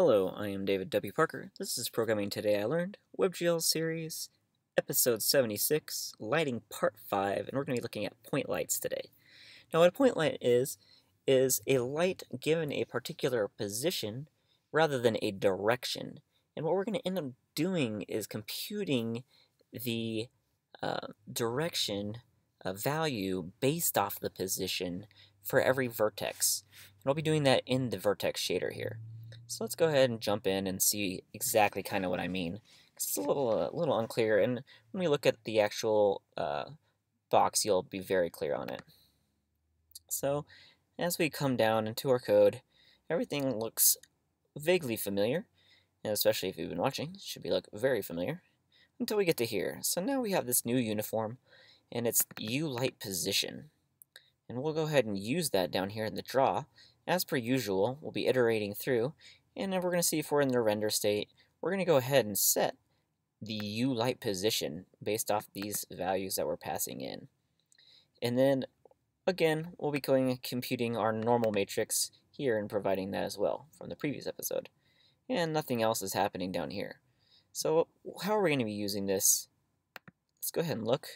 Hello, I am David W. Parker. This is Programming Today I Learned, WebGL series, episode 76, lighting part 5, and we're going to be looking at point lights today. Now what a point light is a light given a particular position rather than a direction. And what we're going to end up doing is computing the direction value based off the position for every vertex. And I'll be doing that in the vertex shader here. So let's go ahead and jump in and see exactly kind of what I mean. It's a little unclear, and when we look at the actual box, you'll be very clear on it. So as we come down into our code, everything looks vaguely familiar, and especially if you've been watching, it should be look very familiar, until we get to here. So now we have this new uniform, and it's uLightPosition. And we'll go ahead and use that down here in the draw. As per usual, we'll be iterating through, and then we're going to see if we're in the render state. We're going to go ahead and set the uLightPosition based off these values that we're passing in. And then, again, we'll be computing our normal matrix here and providing that as well from the previous episode. And nothing else is happening down here. So how are we going to be using this? Let's go ahead and look.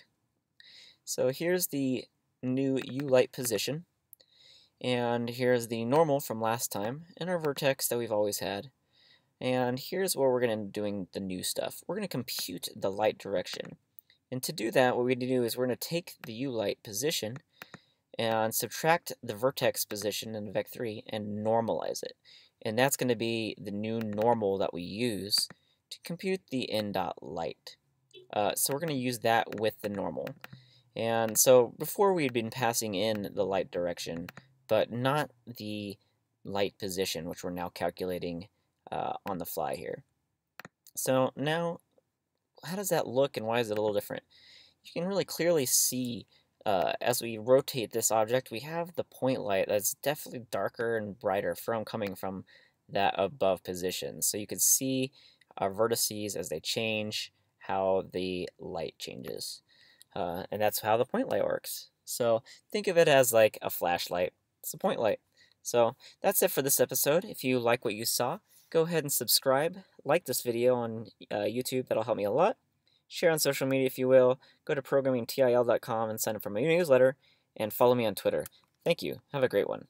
So here's the new uLightPosition. And here's the normal from last time, and our vertex that we've always had. And here's where we're going to be doing the new stuff. We're going to compute the light direction. And to do that, what we're going to do is we're going to take the uLightPosition and subtract the vertex position in VEC3 and normalize it. And that's going to be the new normal that we use to compute the in.light. So we're going to use that with the normal. And so before we had been passing in the light direction, but not the light position, which we're now calculating on the fly here. So now, how does that look and why is it a little different? You can really clearly see as we rotate this object, we have the point light that's definitely darker and brighter from coming from that above position. So you can see our vertices as they change, how the light changes. And that's how the point light works. So think of it as like a flashlight. It's a point light. So that's it for this episode. If you like what you saw, go ahead and subscribe. Like this video on YouTube. That'll help me a lot. Share on social media if you will. Go to programmingtil.com and sign up for my newsletter. And follow me on Twitter. Thank you. Have a great one.